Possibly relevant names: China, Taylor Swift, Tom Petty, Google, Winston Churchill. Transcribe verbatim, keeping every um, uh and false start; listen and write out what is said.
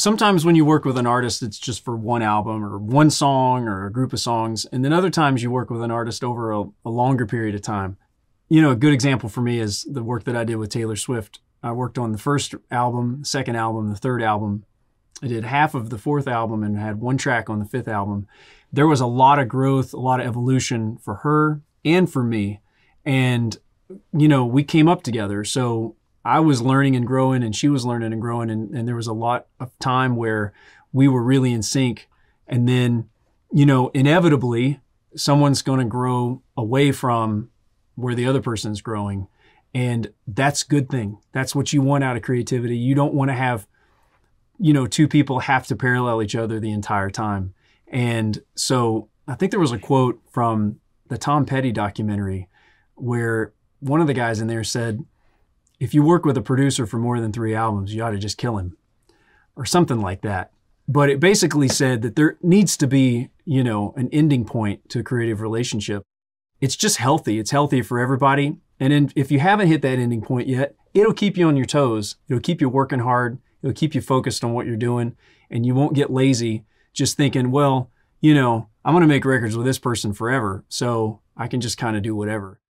Sometimes when you work with an artist, it's just for one album or one song or a group of songs. And then other times you work with an artist over a, a longer period of time. You know, a good example for me is the work that I did with Taylor Swift. I worked on the first album, second album, the third album. I did half of the fourth album and had one track on the fifth album. There was a lot of growth, a lot of evolution for her and for me. And, you know, we came up together. So I was learning and growing and she was learning and growing, and, and there was a lot of time where we were really in sync. And then, you know, inevitably someone's going to grow away from where the other person's growing. And that's a good thing. That's what you want out of creativity. You don't want to have, you know, two people have to parallel each other the entire time. And so I think there was a quote from the Tom Petty documentary where one of the guys in there said, if you work with a producer for more than three albums, you ought to just kill him or something like that. But it basically said that there needs to be, you know, an ending point to a creative relationship. It's just healthy. It's healthy for everybody. And then if you haven't hit that ending point yet, it'll keep you on your toes. It'll keep you working hard. It'll keep you focused on what you're doing, and you won't get lazy just thinking, well, you know, I'm going to make records with this person forever, so I can just kind of do whatever.